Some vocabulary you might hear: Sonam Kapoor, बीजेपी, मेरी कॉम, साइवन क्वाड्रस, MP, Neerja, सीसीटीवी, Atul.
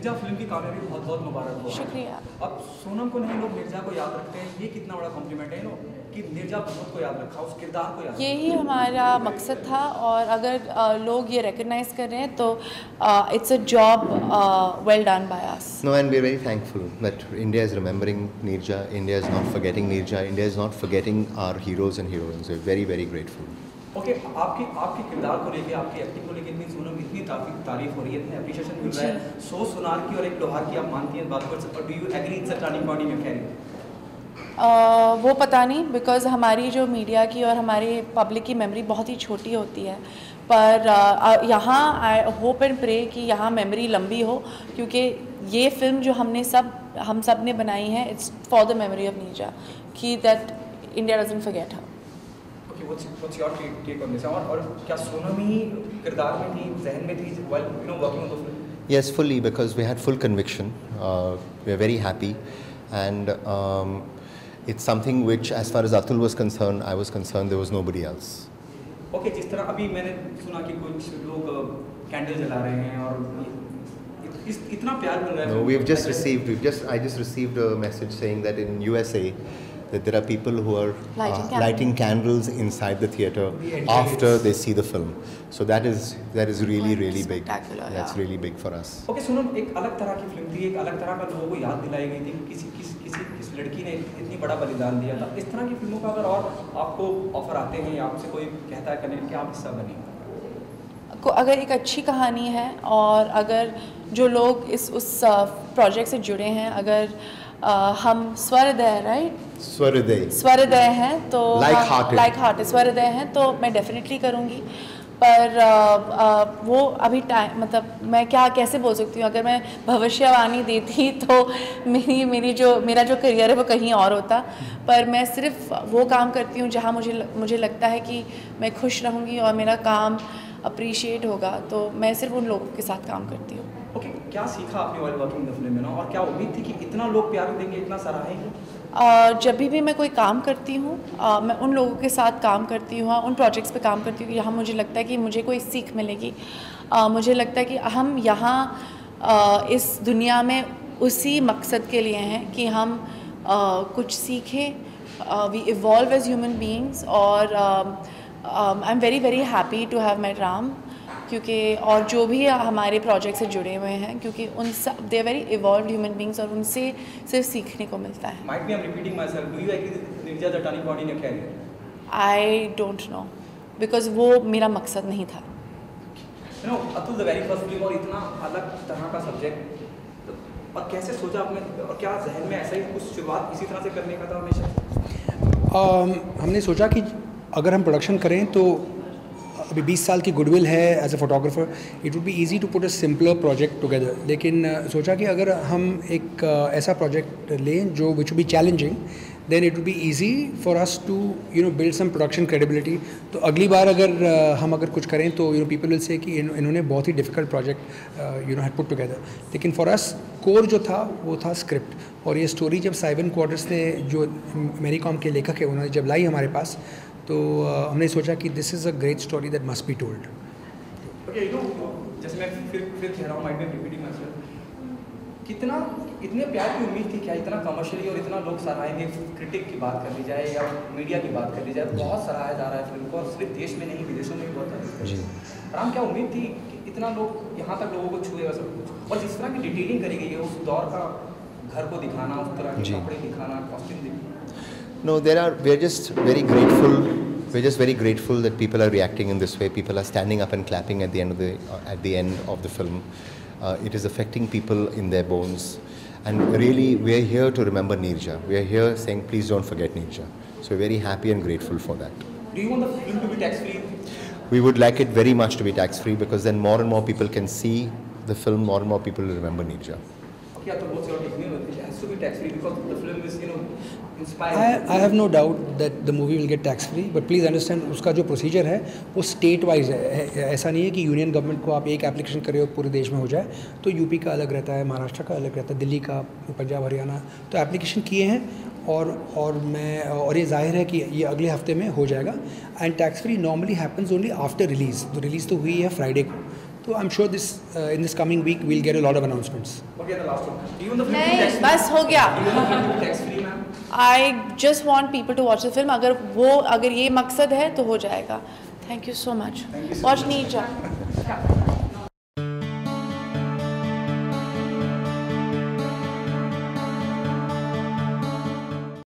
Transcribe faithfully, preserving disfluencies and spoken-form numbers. Mirza film की कामयाबी बहुत बहुत मुबारक हो। शुक्रिया। अब सोनम को नहीं, लोग मिर्जा को याद रखते हैं, ये कितना बड़ा कॉम्प्लीमेंट है नो कि मिर्जा बहुत को याद रखा, उस किरदार को याद। यही हमारा मकसद था और अगर आ, लोग ये रिकग्नाइज कर रहे हैं तो it's a job well done by us. No and we are very thankful that India is remembering Mirza, India is not forgetting Mirza, India is not forgetting our heroes and heroines. Very very grateful. Okay okay, आपके आपके किरदार को लेके, आपकी acting को लेके इतनी सोनम इतनी तारीफ हो रही है, इतनी अप्रिशिएशन मिल रहा है, सो सुनार की और एक लोहार की आप मानती हैं बात कर सकते, do you agree it's a turning point in your career? वो पता नहीं, बिकॉज हमारी जो मीडिया की और हमारी पब्लिक की मेमोरी बहुत ही छोटी होती है, पर uh, यहाँ आई होप एंड प्रे कि यहाँ मेमोरी लंबी हो, क्योंकि ये फिल्म जो हमने सब हम सब ने बनाई है it's for the memory of Neerja कि that India doesn't forget her. What's, what's your take, take on this? और, और क्या सोनम ही किरदार में थी, जहन में थी while you know working on the film? Yes, fully, because we had full conviction. Uh, we are very happy, and um, it's something which, as far as Atul was concerned, I was concerned, there was nobody else. Okay, जिस तरह अभी मैंने सुना कि कुछ लोग candle जला रहे हैं और इस इतना प्यार मिल रहा है। No, we've just received, we've just, I just received a message saying that in U S A. that there are people who are lighting, uh, candles. lighting candles inside the theater the after they see the film, so that is that is really oh, really big. That's yeah. really big for us. Okay, Sonam, ek alag tarah ki film thi, ek alag tarah ka logo ko yaad dilayi gayi thi, kisi kis kisi kis ladki ne itni bada बलिदान दिया था। इस तरह की फिल्मों का अगर और आपको ऑफर आते हैं या आपसे कोई कहता है करने के आप हिस्सा बने, को अगर एक अच्छी कहानी है और अगर जो लोग इस उस प्रोजेक्ट से जुड़े हैं, अगर Uh, हम स्वरदय राइट स्वरदय स्वरदय हैं तो लाइक हार्ट स्वरदय हैं तो मैं डेफिनेटली करूँगी, पर uh, uh, वो अभी टाइम मतलब मैं क्या कैसे बोल सकती हूँ। अगर मैं भविष्यवाणी देती तो मेरी मेरी जो मेरा जो करियर है वो कहीं और होता, पर मैं सिर्फ वो काम करती हूँ जहाँ मुझे मुझे लगता है कि मैं खुश रहूँगी और मेरा काम अप्रिशिएट होगा, तो मैं सिर्फ उन लोगों के साथ काम करती हूँ। ओके okay, क्या सीखा आपने वाइल वर्किंग द फिल्म में ना, और क्या उम्मीद थी कि इतना लोग प्यार देंगे, इतना सराहेंगे? uh, जब भी, भी मैं कोई काम करती हूँ uh, मैं उन लोगों के साथ काम करती हूँ, उन प्रोजेक्ट्स पे काम करती हूँ यहाँ मुझे लगता है कि मुझे कोई सीख मिलेगी। uh, मुझे लगता है कि हम यहाँ uh, इस दुनिया में उसी मकसद के लिए हैं कि हम uh, कुछ सीखें, we evolve as human beings. और I am very very happy to have my dream, क्योंकि और जो भी हमारे प्रोजेक्ट से जुड़े हुए हैं, क्योंकि उन सब they very evolved human beings और उनसे सिर्फ सीखने को मिलता है। Might be I am repeating myself, do you agree with Neerja the turning point in your career? I don't know, because वो मेरा मकसद नहीं था। You know Atul, the very first film और इतना अलग तरह का सब्जेक्ट, और कैसे सोचा आपने और क्या जहन में ऐसा ही कुछ शुरुआत इसी तरह से करने का था हमेशा? हमने सोचा कि अगर हम प्रोडक्शन करें तो अभी बीस साल की गुडविल है as a photographer, it would be easy to put a simpler project together. लेकिन सोचा कि अगर हम एक ऐसा प्रोजेक्ट लें जो which would be challenging, then it would be easy for us to you know build some production credibility. तो अगली बार अगर हम अगर कुछ करें तो you know people will say कि इन्होंने बहुत ही difficult project you know had put together. लेकिन फॉर अस कोर जो था वो था स्क्रिप्ट, और ये स्टोरी जब साइवन क्वाड्रस ने, जो मेरी कॉम के लेखक है, उन्होंने जब लाई हमारे पास तो uh, हमने सोचा कि this is a great story that must be told. Okay, you know जैसे मैं फिर फिर कह रहा हूँ, might be repeating myself, कितना इतने प्यार की उम्मीद थी, क्या इतना कमर्शियली और इतना लोग सराहेंगे? क्रिटिक की बात कर ली जाए या मीडिया की बात कर ली जाए, बहुत सराहा जा रहा है फिल्म को, और सिर्फ देश में नहीं विदेशों में भी बहुत जी। राम, क्या उम्मीद थी कि इतना लोग यहाँ तक लोगों को छुएगा सब कुछ? और जिस तरह की डिटेलिंग करी गई है, उस दौर का घर को दिखाना, उस तरह के कपड़े दिखाना, कॉस्ट्यूम दिखाना। No, there are. We are just very grateful. We are just very grateful that people are reacting in this way. People are standing up and clapping at the end of the uh, at the end of the film. Uh, it is affecting people in their bones, and really, we are here to remember Neerja. We are here saying, please don't forget Neerja. So we are very happy and grateful for that. Do you want the film to be tax-free? We would like it very much to be tax-free, because then more and more people can see the film. More and more people will remember Neerja. Yeah, so what's your opinion on it? It has to be tax-free because the film is, you know, inspiring. I, I have no doubt that the movie will get tax-free, but please understand, उसका जो procedure है, वो state-wise है। ऐसा नहीं है कि union government को आप एक application करें और पूरे देश में हो जाए। तो यूपी का अलग रहता है, महाराष्ट्र का अलग रहता है, दिल्ली का, पंजाब, हरियाणा, तो application किए हैं, और और मैं और ये जाहिर है कि ये अगले हफ्ते में हो जाएगा। And tax free normally happens only after release, तो रिलीज़ तो हुई है फ्राइडे को, तो I am sure this in this coming week will get a lot of announcements. नहीं, बस हो गया। I just want people to watch the film. अगर वो अगर ये मकसद है तो हो जाएगा। Thank you so much. Watch नीचा।